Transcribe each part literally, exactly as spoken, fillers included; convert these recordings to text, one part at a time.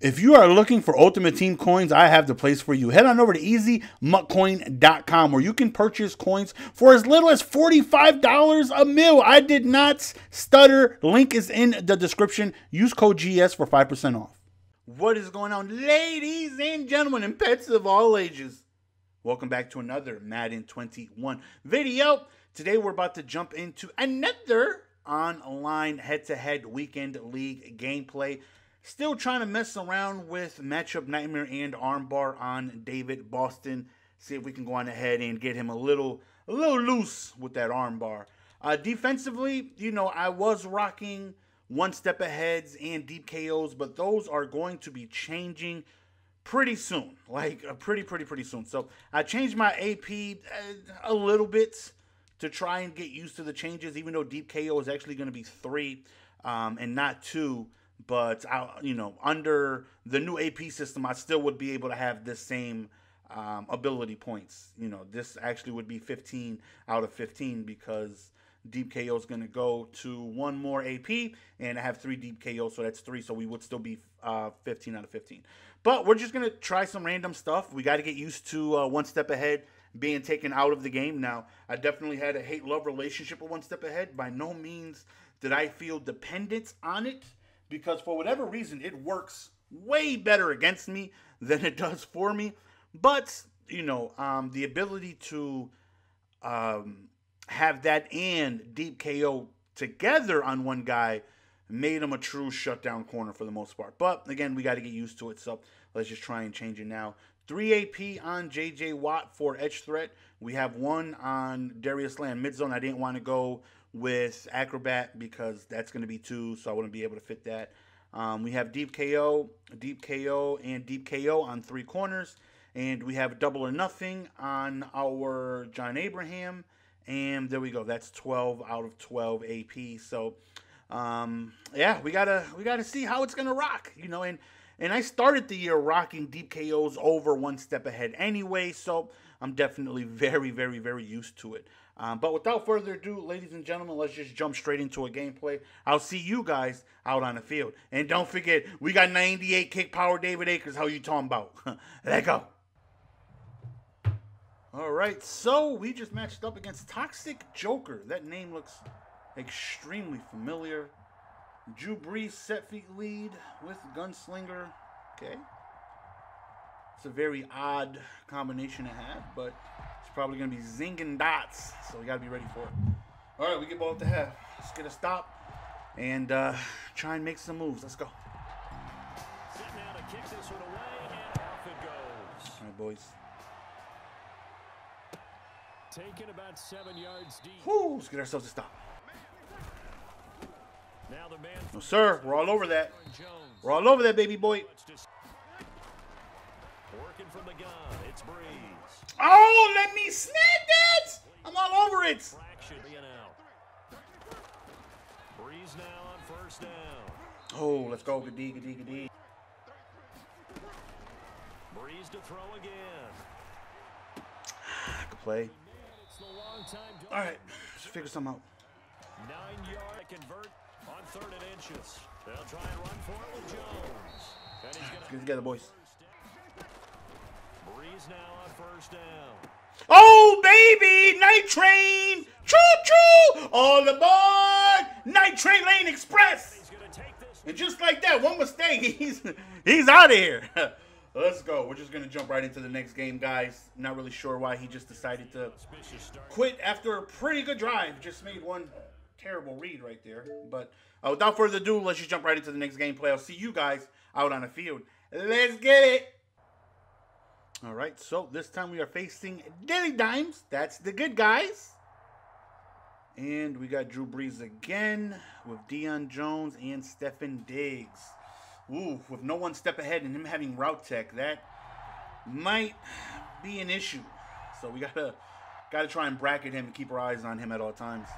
If you are looking for Ultimate Team coins, I have the place for you. Head on over to easy mut coin dot com where you can purchase coins for as little as forty-five dollars a mil. I did not stutter. Link is in the description. Use code G S for five percent off. What is going on, ladies and gentlemen and pets of all ages? Welcome back to another Madden twenty-one video. Today we're about to jump into another online head-to-head weekend league gameplay. Still trying to mess around with matchup nightmare and armbar on David Boston. See if we can go on ahead and get him a little, a little loose with that armbar. Uh, defensively, you know, I was rocking one step aheads and deep K Os, but those are going to be changing pretty soon. Like uh, pretty, pretty, pretty soon. So I changed my A P a little bit to try and get used to the changes, even though deep K O is actually going to be three um, and not two. But, I, you know, under the new A P system, I still would be able to have this same um, ability points. You know, this actually would be fifteen out of fifteen because deep K O is going to go to one more A P. And I have three deep K Os, so that's three. So we would still be uh, fifteen out of fifteen. But we're just going to try some random stuff. We got to get used to uh, one step ahead being taken out of the game. Now, I definitely had a hate-love relationship with one step ahead. By no means did I feel dependent on it, because for whatever reason, it works way better against me than it does for me. But, you know, um, the ability to um, have that and deep K O together on one guy made him a true shutdown corner for the most part. But, again, we got to get used to it, so let's just try and change it now. three A P on J J Watt for edge threat. We have one on Darius Lane mid zone. I didn't want to go with acrobat because that's going to be two, so I wouldn't be able to fit that. Um, we have deep K O, deep K O, and deep K O on three corners, and we have double or nothing on our John Abraham, and there we go. That's twelve out of twelve A P. So um, yeah, we gotta we gotta see how it's gonna rock, you know. And and I started the year rocking deep K Os over one step ahead anyway, so I'm definitely very, very, very used to it. Um, but without further ado, ladies and gentlemen, let's just jump straight into a gameplay. I'll see you guys out on the field. And don't forget, we got ninety-eight kick power David Akers. How you talking about? Let go. All right, so we just matched up against Toxic Joker. That name looks extremely familiar. Drew Brees set feet lead with gunslinger. Okay. It's a very odd combination to have, but it's probably going to be zinging dots, so we got to be ready for it. All right, we get ball at the half. Let's get a stop and uh, try and make some moves. Let's go. Sitting out a kick this one away, and off it goes. All right, boys. Taking about seven yards deep. Woo, let's get ourselves a stop. Now the man. No, sir. We're all over that. We're all over that, baby boy. Working from the gun. It's Breeze. Oh, let me snag that! I'm all over it. Breeze now on first down. Oh, let's go. Good D, good D, good D. Breeze to throw again. Good play. All right, let's figure something out. Nine yard convert on third and inches. They'll try and run for it with Jones. Let's get together, boys. Breeze now on first down. Oh, baby! Night Train! Choo-choo! All aboard! Night Train Lane Express! And just like that, one mistake, he's, he's out of here. Let's go. We're just going to jump right into the next game, guys. Not really sure why he just decided to quit after a pretty good drive. Just made one terrible read right there. But uh, without further ado, let's just jump right into the next gameplay. I'll see you guys out on the field. Let's get it! All right, so this time we are facing Dilly Dimes. That's the good guys. And we got Drew Brees again with Deion Jones and Stephen Diggs. Ooh, with no one step ahead and him having route tech, that might be an issue. So we gotta gotta try and bracket him and keep our eyes on him at all times.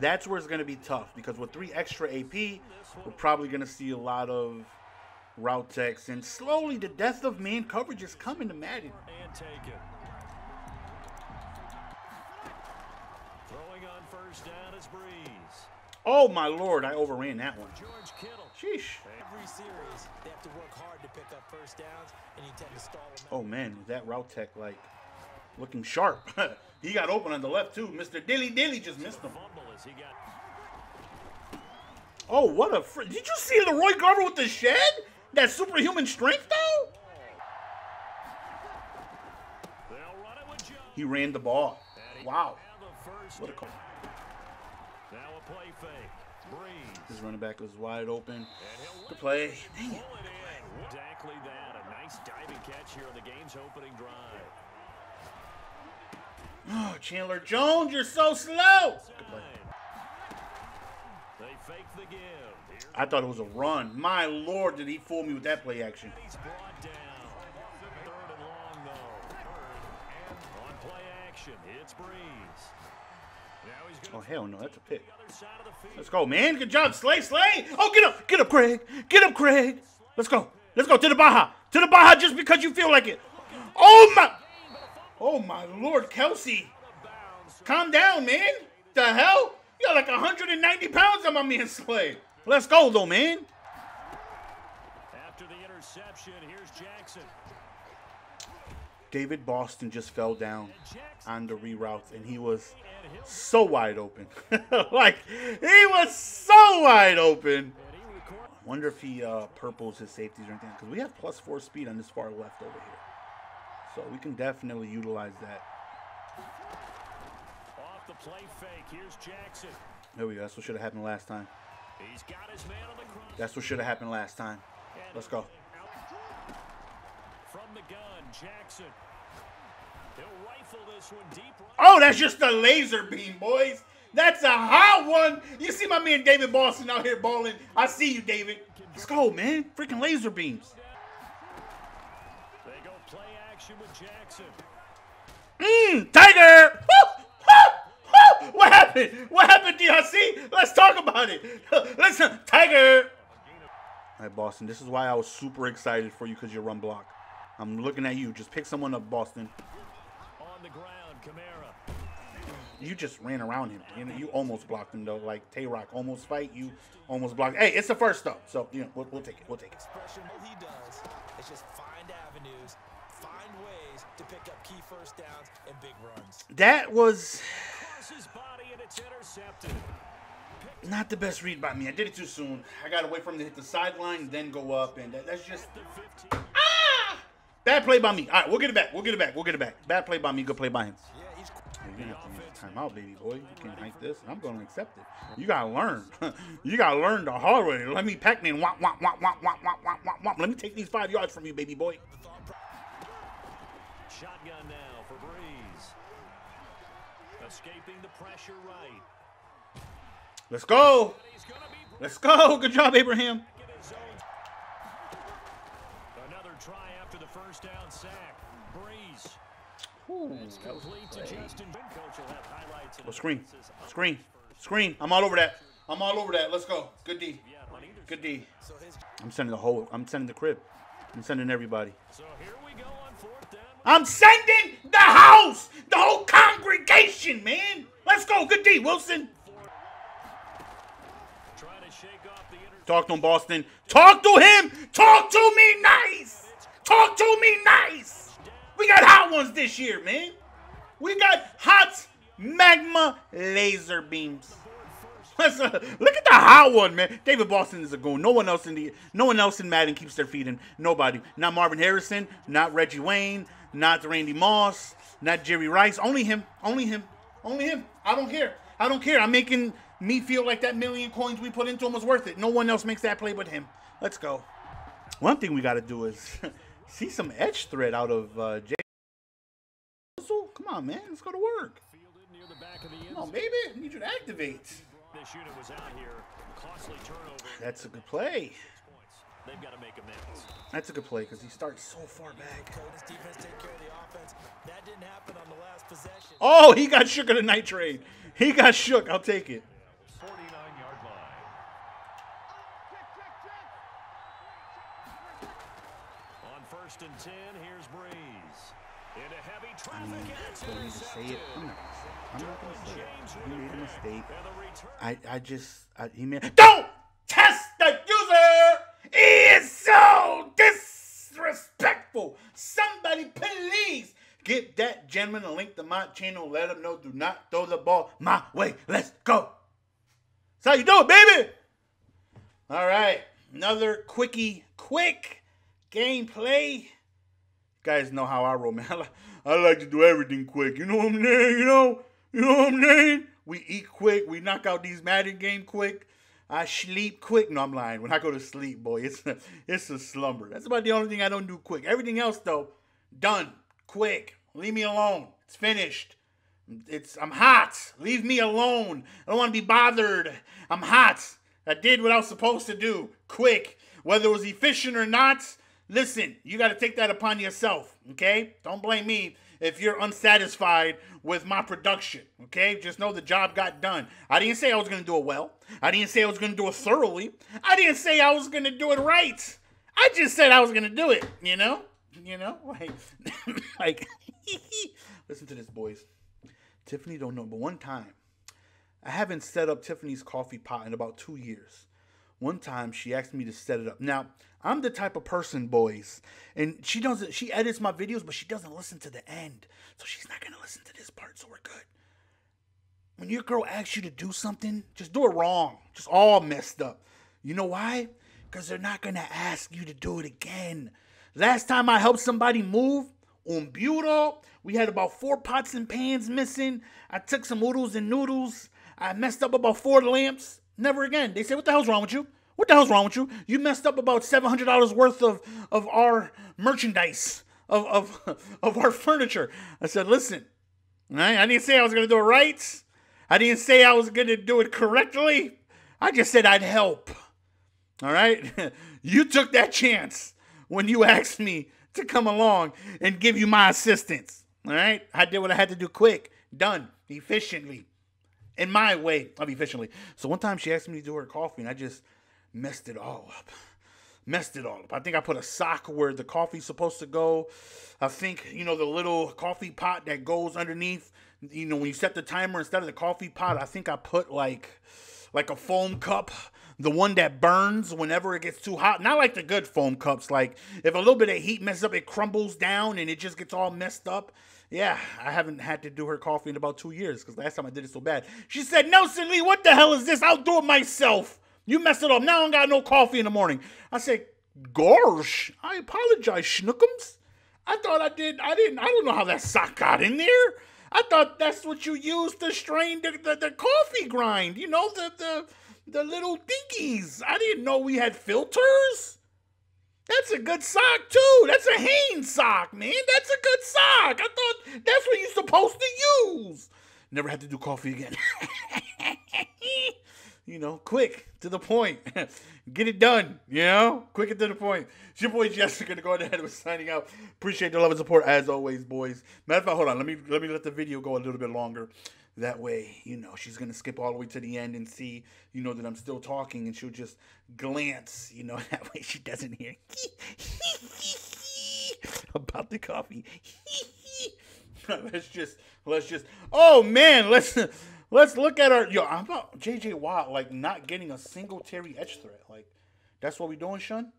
That's where it's going to be tough, because with three extra A P, we're probably going to see a lot of route techs. And slowly, the death of man coverage is coming to Madden. And take it. Throwing on First down is Brees. Oh my lord, I overran that one. George Kittle. Sheesh. Every series, they have to work hard to pick up first downs, and you tend to stall them out. Oh man, that route tech like looking sharp. He got open on the left too. Mister Dilly Dilly just missed him. Oh, what a fr did you see Leroy Garver with the shed? That superhuman strength though? He ran the ball. Wow. What a call. Now a play fake. Breeze. His running back was wide open. The play. Dang it. Exactly that. A nice diving catch here on the game's opening drive. Oh, Chandler Jones, you're so slow. Good play. They fake the give. I thought it was a run. My lord, did he fool me with that play action. He's brought down. Third and long, though. Third and on play action, it's Breeze. Now he's oh, hell no, that's a pick. Let's go, man. Good job, Slay, Slay. Oh, get up. Get up, Craig. Get up, Craig. Let's go. Let's go to the Baja. To the Baja just because you feel like it. Oh, my. Oh, my lord, Kelsey. Calm down, man. The hell? You're like one hundred ninety pounds on my man's Slay. Let's go, though, man. After the interception, here's Jackson. David Boston just fell down on the reroutes, and he was so wide open. Like, he was so wide open. I wonder if he uh, purples his safeties or anything, because we have plus four speed on this far left over here. So we can definitely utilize that. Off the play fake, here's Jackson. There we go. That's what should have happened last time. He's got his man on the cross. That's what should have happened last time. Let's go. From the gun, Jackson. He'll rifle this one deep. Oh, that's just a laser beam, boys. That's a hot one. You see my man David Boston out here balling. I see you, David. Let's go, man. Freaking laser beams. They go play action with Jackson. Mmm, Tiger. Woo! Woo! Woo! What happened? What happened, D R C? Let's talk about it. Listen, Tiger. All right, Boston, this is why I was super excited for you because you run block. I'm looking at you. Just pick someone up, Boston. On the ground, Camara. You just ran around him. You know, you almost blocked him, though. Like, Tay-Rock almost fight. You almost blocked. Hey, it's the first, though. So, you know, we'll, we'll take it. We'll take it. He does is just find avenues, find ways to pick up key first downs and big runs. That was not the best read by me. I did it too soon. I got to wait for him to hit the sideline, then go up. And that, that's just... Bad play by me. All right, we'll get it back. We'll get it back. We'll get it back. Bad play by me. Good play by him. Yeah, he's you're gonna have to use timeout, baby boy. You can't hike this. I'm gonna accept it. You gotta learn. You gotta learn the hard way. Let me Pac-Man. Womp womp womp womp womp womp womp womp. Let me take these five yards from you, baby boy. Shotgun now for Breeze. Escaping the pressure right. Let's go. Let's go. Good job, Abraham. Try after the first down sack. Breeze. Ooh, it's complete to Justin. Coach will have highlights. Oh, screen. Screen. Screen. I'm all over that. I'm all over that. Let's go. Good D. Good D. I'm sending the whole. I'm sending the crib. I'm sending everybody. So here we go on fourth down. I'm sending the house. The whole congregation, man. Let's go. Good D, Wilson. Trying to shake off the inter. Talk to him, Boston. Talk to him. Talk to me nice. Talk to me nice. We got hot ones this year, man. We got hot magma laser beams. Let's, uh, look at the hot one, man. David Boston is a goon. No one else in the, no one else in Madden keeps their feet in. Nobody. Not Marvin Harrison. Not Reggie Wayne. Not Randy Moss. Not Jerry Rice. Only him. Only him. Only him. I don't care. I don't care. I'm making me feel like that million coins we put into him was worth it. No one else makes that play but him. Let's go. One thing we got to do is... see some edge threat out of uh, J. Come on, man. Let's go to work. Come on, baby. I need you to activate. That's a good play. That's a good play because he starts so far back. Oh, he got shook at a night trade. He got shook. I'll take it. First and ten, here's Breeze. In a heavy traffic, I'm not gonna say it. I'm not gonna say it. I'm not going to say it. He made a mistake. I, I just, I, he made. Don't test the user. He is so disrespectful. Somebody please get that gentleman a link to my channel. Let him know, do not throw the ball my way. Let's go. That's how you do it, baby. All right. Another quickie, quick gameplay. You guys know how I roll, man. I like to do everything quick. You know what I'm saying? You know? You know what I'm saying? We eat quick. We knock out these Madden game quick. I sleep quick. No, I'm lying. When I go to sleep, boy, it's a, it's a slumber. That's about the only thing I don't do quick. Everything else, though, done. Quick. Leave me alone. It's finished. It's I'm hot. Leave me alone. I don't want to be bothered. I'm hot. I did what I was supposed to do. Quick. Whether it was efficient or not, listen, you got to take that upon yourself, okay? Don't blame me if you're unsatisfied with my production, okay? Just know the job got done. I didn't say I was going to do it well. I didn't say I was going to do it thoroughly. I didn't say I was going to do it right. I just said I was going to do it, you know? You know? Like, like listen to this, boys. Tiffany don't know, but one time, I haven't set up Tiffany's coffee pot in about two years. One time she asked me to set it up. Now, I'm the type of person, boys, and she doesn't, she edits my videos, but she doesn't listen to the end. So she's not going to listen to this part, so we're good. When your girl asks you to do something, just do it wrong. Just all messed up. You know why? Because they're not going to ask you to do it again. Last time I helped somebody move, un bureau, we had about four pots and pans missing. I took some oodles and noodles. I messed up about four lamps. Never again. They say, what the hell's wrong with you? What the hell's wrong with you? You messed up about seven hundred dollars worth of, of our merchandise, of, of, of our furniture. I said, listen, I didn't say I was going to do it right. I didn't say I was going to do it correctly. I just said I'd help. All right? You took that chance when you asked me to come along and give you my assistance. All right? I did what I had to do quick, done, efficiently. In my way, I mean, efficiently. So one time she asked me to do her coffee, and I just messed it all up. Messed it all up. I think I put a sock where the coffee's supposed to go. I think, you know, the little coffee pot that goes underneath, you know, when you set the timer, instead of the coffee pot, I think I put, like, like a foam cup, the one that burns whenever it gets too hot. Not like the good foam cups. Like, if a little bit of heat messes up, it crumbles down, and it just gets all messed up. Yeah, I haven't had to do her coffee in about two years because last time I did it so bad. She said, Nelson Lee, what the hell is this? I'll do it myself. You messed it up. Now I don't got no coffee in the morning. I said, gosh, I apologize, schnookums. I thought I did. I didn't. I don't know how that sock got in there. I thought that's what you used to strain the, the, the coffee grind. You know, the, the, the little dinkies. I didn't know we had filters. That's a good sock, too. That's a Hanes sock, man. That's a good sock. I thought that's what you're supposed to use. Never had to do coffee again. You know, quick, to the point. Get it done, you know? Quick and to the point. It's your boy, Jess. Going to go ahead and signing out. Appreciate the love and support, as always, boys. Matter of fact, hold on. Let me let me let the video go a little bit longer. That way, you know, she's going to skip all the way to the end and see, you know, that I'm still talking. And she'll just glance, you know, that way she doesn't hear about the coffee. let's just, let's just, oh, man, let's, let's look at our, yo, I'm about J J Watt, like, not getting a single Terry edge threat. Like, that's what we doing, Sean?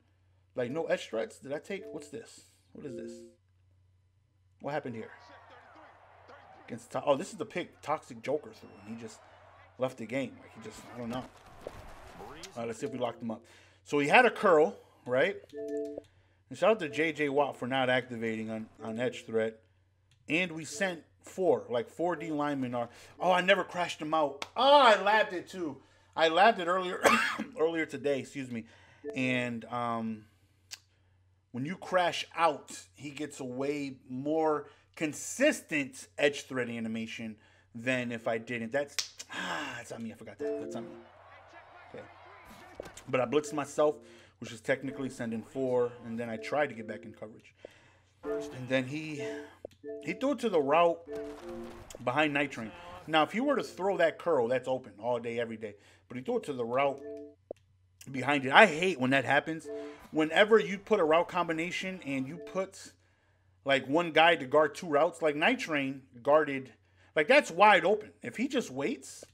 Like, no edge threats? Did I take, what's this? What is this? What happened here? Oh, this is the pick Toxic Joker threw, and he just left the game. Like, he just, I don't know. All right, let's see if we locked him up. So he had a curl, right? And shout out to J J Watt for not activating on, on edge threat. And we sent four, like four D linemen are. Oh, I never crashed him out. Oh, I labbed it too. I labbed it earlier, earlier today, excuse me. And um, when you crash out, he gets a way more consistent edge threat animation than if I didn't. That's ah, that's on me. I forgot that. That's on me. Okay. But I blitzed myself, which is technically sending four, and then I tried to get back in coverage. And then he he threw it to the route behind Night Train. Now, if you were to throw that curl, that's open all day, every day. But he threw it to the route behind it. I hate when that happens. Whenever you put a route combination and you put like one guy to guard two routes, like Night Train guarded, Like, that's wide open. If he just waits,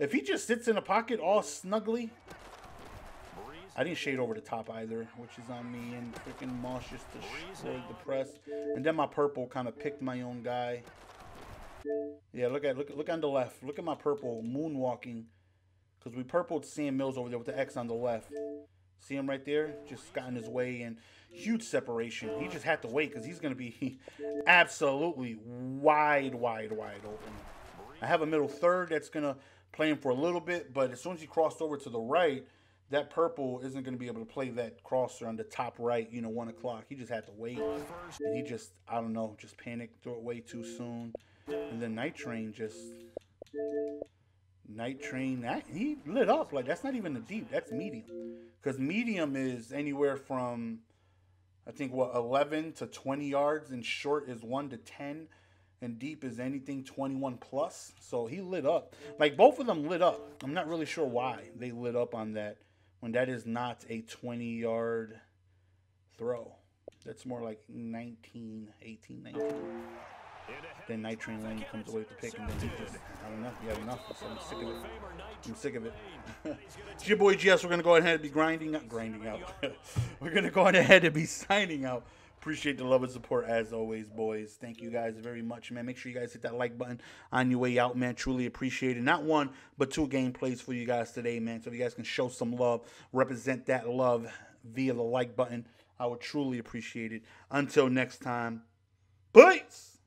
if he just sits in a pocket all snuggly. I didn't shade over the top either, which is on me, and freaking Moss just destroyed the press. And then my purple kind of picked my own guy. Yeah, look at look look on the left. Look at my purple moonwalking. Because we purpled Sam Mills over there with the X on the left. See him right there? Just got in his way and huge separation. He just had to wait because he's going to be absolutely wide, wide, wide open. I have a middle third that's going to play him for a little bit, but as soon as he crossed over to the right, that purple isn't going to be able to play that crosser on the top right, you know, one o'clock. He just had to wait. And he just, I don't know, just panicked, threw it way too soon. And then Night Train just... Night Train, that he lit up. Like, that's not even a deep, that's medium. Because medium is anywhere from, I think, what, eleven to twenty yards, and short is one to ten, and deep is anything twenty-one plus. So he lit up. Like, both of them lit up. I'm not really sure why they lit up on that when that is not a twenty-yard throw. That's more like nineteen, eighteen, nineteen. Then Night Train Lane comes away with the pick, and then he just, I don't know, you have enough, so I'm sick of it. I'm sick of it. It's your boy G S. We're going to go ahead and be grinding out. Grinding out. We're going to go ahead and be signing out. Appreciate the love and support as always, boys. Thank you guys very much, man. Make sure you guys hit that like button on your way out, man. Truly appreciate it. Not one, but two gameplays for you guys today, man. So if you guys can show some love, represent that love via the like button, I would truly appreciate it. Until next time, peace!